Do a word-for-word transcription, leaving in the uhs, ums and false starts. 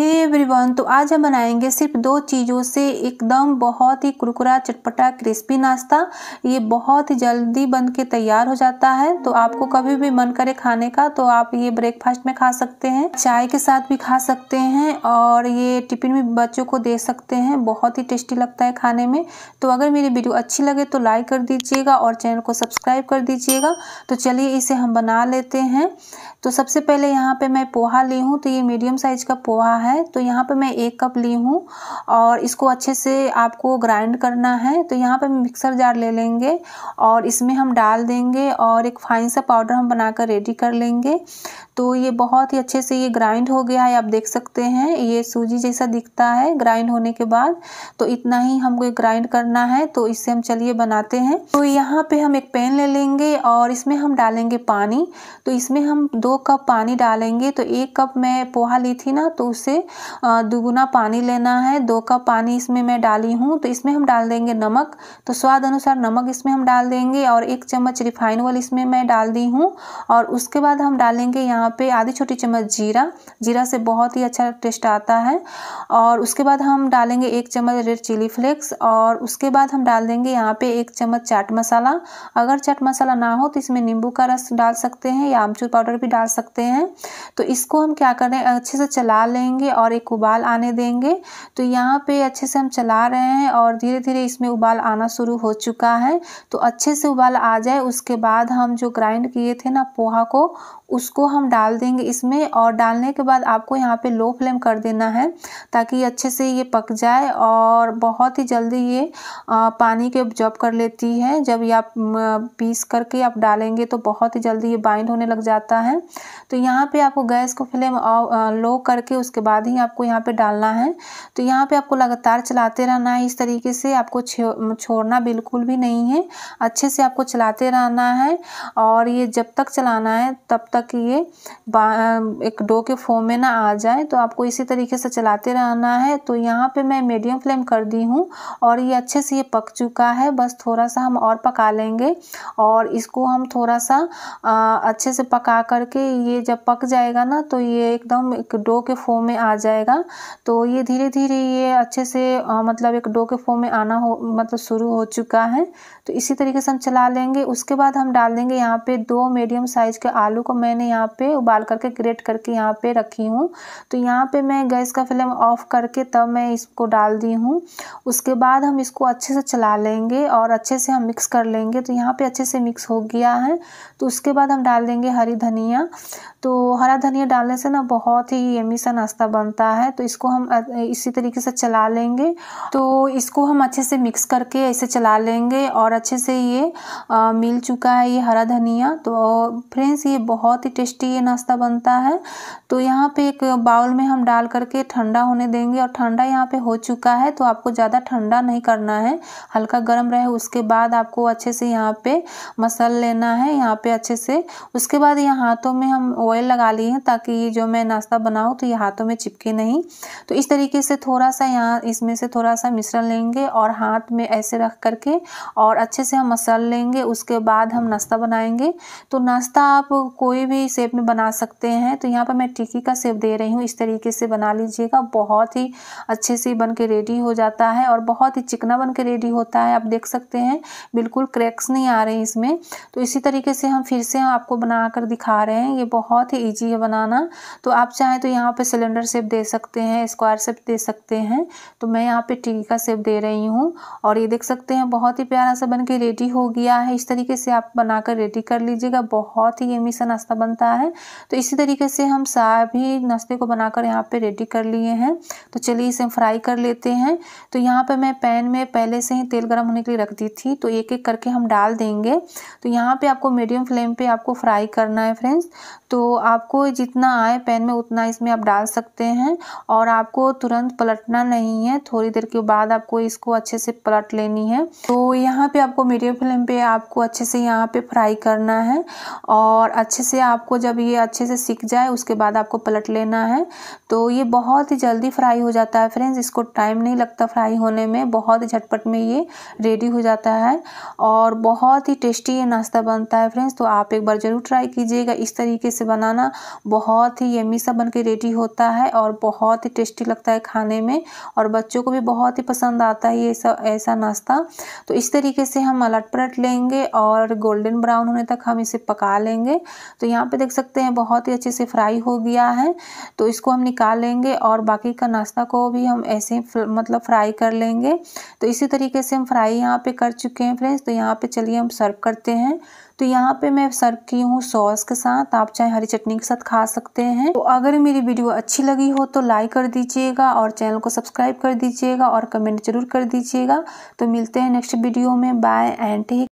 Everyone, तो आज हम बनाएंगे सिर्फ दो चीज़ों से एकदम बहुत ही कुरकुरा चटपटा क्रिस्पी नाश्ता। ये बहुत ही जल्दी बन के तैयार हो जाता है, तो आपको कभी भी मन करे खाने का तो आप ये ब्रेकफास्ट में खा सकते हैं, चाय के साथ भी खा सकते हैं और ये टिफिन में बच्चों को दे सकते हैं। बहुत ही टेस्टी लगता है खाने में। तो अगर मेरी वीडियो अच्छी लगे तो लाइक कर दीजिएगा और चैनल को सब्सक्राइब कर दीजिएगा। तो चलिए इसे हम बना लेते हैं। तो सबसे पहले यहाँ पर मैं पोहा ली हूँ, तो ये मीडियम साइज़ का पोहा है। तो यहाँ पे मैं एक कप ली हूँ और इसको अच्छे से आपको ग्राइंड करना है। तो यहाँ पे मिक्सर जार ले लेंगे और इसमें हम डाल देंगे और एक फाइन सा पाउडर हम बनाकर रेडी कर लेंगे। तो ये बहुत ही अच्छे से ये ग्राइंड हो गया है, आप देख सकते हैं ये सूजी जैसा दिखता है ग्राइंड होने के बाद। तो इतना ही हमको ग्राइंड करना है, तो इससे हम चलिए बनाते हैं। तो यहाँ पर हम एक पैन ले लेंगे और इसमें हम डालेंगे पानी। तो इसमें हम दो कप पानी डालेंगे। तो एक कप मैं पोहा ली थी ना, तो उससे दुगुना पानी लेना है। दो कप पानी इसमें मैं डाली हूँ। तो इसमें हम डाल देंगे नमक, तो स्वाद अनुसार नमक इसमें हम डाल देंगे और एक चम्मच रिफाइन ऑयल इसमें मैं डाल दी हूँ। और उसके बाद हम डालेंगे यहाँ पे आधी छोटी चम्मच जीरा, जीरा से बहुत ही अच्छा टेस्ट आता है। और उसके बाद हम डालेंगे एक चम्मच रेड चिली फ्लेक्स और उसके बाद हम डाल देंगे यहाँ पे एक चम्मच चाट मसाला। अगर चाट मसाला ना हो तो इसमें नींबू का रस डाल सकते हैं या आमचूर पाउडर भी डाल सकते हैं। तो इसको हम क्या करें, अच्छे से चला लेंगे और एक उबाल आने देंगे। तो यहाँ पे अच्छे से हम चला रहे हैं और धीरे धीरे इसमें उबाल आना शुरू हो चुका है। तो अच्छे से उबाल आ जाए उसके बाद हम जो ग्राइंड किए थे ना पोहा को, उसको हम डाल देंगे इसमें। और डालने के बाद आपको यहाँ पे लो फ्लेम कर देना है ताकि अच्छे से ये पक जाए। और बहुत ही जल्दी ये पानी के जॉब कर लेती है। जब ये आप पीस करके आप डालेंगे तो बहुत ही जल्दी ये बाइंड होने लग जाता है। तो यहाँ पे आपको गैस को फ्लेम लो करके उसके बाद ही आपको यहाँ पे डालना है। तो यहाँ पे आपको लगातार चलाते रहना है, इस तरीके से आपको छोड़ना बिल्कुल भी नहीं है, अच्छे से आपको चलाते रहना है। और ये जब तक चलाना है तब तक ये एक डो के फॉर्म में ना आ जाए, तो आपको इसी तरीके से चलाते रहना है। तो यहाँ पे मैं मीडियम फ्लेम कर दी हूँ और ये अच्छे से ये पक चुका है। बस थोड़ा सा हम और पका लेंगे और इसको हम थोड़ा सा आ, अच्छे से पका करके ये जब पक जाएगा ना तो ये एकदम एक डो के फॉर्म में आ जाएगा। तो ये धीरे धीरे ये अच्छे से आ, मतलब एक डो के फॉर्म में आना हो मतलब शुरू हो चुका है। तो इसी तरीके से हम चला लेंगे। उसके बाद हम डाल देंगे यहाँ पे दो मीडियम साइज के आलू को मैंने यहाँ पे उबाल करके ग्रेट करके यहाँ पे रखी हूँ। तो यहाँ पे मैं गैस का फ्लेम ऑफ करके तब मैं इसको डाल दी हूँ। उसके बाद हम इसको अच्छे से चला लेंगे और अच्छे से हम मिक्स कर लेंगे। तो यहाँ पे अच्छे से मिक्स हो गया है। तो उसके बाद हम डाल देंगे हरी धनिया। तो हरा धनिया डालने से ना बहुत ही यम्मी सा नाश्ता बनता है। तो इसको हम इसी तरीके से चला लेंगे। तो इसको हम अच्छे से मिक्स करके ऐसे चला लेंगे और अच्छे से ये आ, मिल चुका है ये हरा धनिया। तो फ्रेंड्स ये बहुत ही टेस्टी ये नाश्ता बनता है। तो यहाँ पे एक बाउल में हम डाल करके ठंडा होने देंगे और ठंडा यहाँ पे हो चुका है। तो आपको ज़्यादा ठंडा नहीं करना है, हल्का गर्म रहे। उसके बाद आपको अच्छे से यहाँ पे मसल लेना है यहाँ पे अच्छे से। उसके बाद ये हाथों में हम ऑयल लगा लिए हैं ताकि ये जो मैं नाश्ता बनाऊँ तो ये हाथों में चिपके नहीं। तो इस तरीके से थोड़ा सा यहाँ इसमें से थोड़ा सा मिश्रण लेंगे और हाथ में ऐसे रख करके और अच्छे से हम मसल लेंगे। उसके बाद हम नाश्ता बनाएंगे। तो नाश्ता आप कोई भी शेप में बना सकते हैं। तो यहाँ पर मैं टिक्की का शेप दे रही हूँ, इस तरीके से बना लीजिएगा। बहुत ही अच्छे से बन के रेडी हो जाता है और बहुत ही चिकना बन के रेडी होता है। आप देख सकते हैं बिल्कुल क्रैक्स नहीं आ रहे हैं इसमें। तो इसी तरीके से हम फिर से आपको बना कर दिखा रहे हैं। ये बहुत ही ईजी है बनाना। तो आप चाहें तो यहाँ पर सिलेंडर शेप दे सकते हैं, स्क्वायर शेप दे सकते हैं। तो मैं यहाँ पर टिक्की का शेप दे रही हूँ और ये देख सकते हैं बहुत ही प्यारा सा बन के रेडी हो गया है। इस तरीके से आप बनाकर रेडी कर लीजिएगा। बहुत ही यम्मी सा नाश्ता बनता है। तो इसी तरीके से हम सभी नाश्ते को बनाकर यहाँ पे रेडी कर लिए हैं। तो चलिए इसे हम फ्राई कर लेते हैं। तो यहाँ पे मैं पैन में पहले से ही तेल गर्म होने के लिए रख दी थी। तो एक एक करके हम डाल देंगे। तो यहाँ पे आपको मीडियम फ्लेम पे आपको फ्राई करना है फ्रेंड्स। तो आपको जितना आए पैन में उतना इसमें आप डाल सकते हैं और आपको तुरंत पलटना नहीं है, थोड़ी देर के बाद आपको इसको अच्छे से पलट लेनी है। तो यहाँ पे आपको मीडियम फ्लेम पे आपको अच्छे से यहाँ पे फ्राई करना है और अच्छे से आपको जब ये अच्छे से सिक जाए उसके बाद आपको पलट लेना है। तो ये बहुत ही जल्दी फ्राई हो जाता है फ्रेंड्स, इसको टाइम नहीं लगता फ्राई होने में, बहुत ही झटपट में ये रेडी हो जाता है और बहुत ही टेस्टी ये नाश्ता बनता है फ्रेंड्स। तो आप एक बार ज़रूर ट्राई कीजिएगा, इस तरीके से बनाना बहुत ही यम्मी सा बन के रेडी होता है। है और बहुत ही टेस्टी लगता है खाने में और बच्चों को भी बहुत ही पसंद आता है ये सब ऐसा नाश्ता। तो इस तरीके से हम पलट पलट लेंगे और गोल्डन ब्राउन होने तक हम इसे पका लेंगे। तो यहाँ पे देख सकते हैं बहुत ही अच्छे से फ्राई हो गया है, तो इसको हम निकाल लेंगे और बाकी का नाश्ता को भी हम ऐसे मतलब फ्राई कर लेंगे। तो इसी तरीके से हम फ्राई यहाँ पे कर चुके हैं फ्रेंड्स। तो यहाँ पे चलिए हम सर्व करते हैं। तो यहाँ पे मैं सर्व की हूँ सॉस के साथ, आप चाहे हरी चटनी के साथ खा सकते हैं। तो अगर मेरी वीडियो अच्छी लगी हो तो लाइक कर दीजिएगा और चैनल को सब्सक्राइब कर दीजिएगा और कमेंट जरूर कर दीजिएगा। तो मिलते हैं नेक्स्ट वीडियो में, बाय एंड टेक।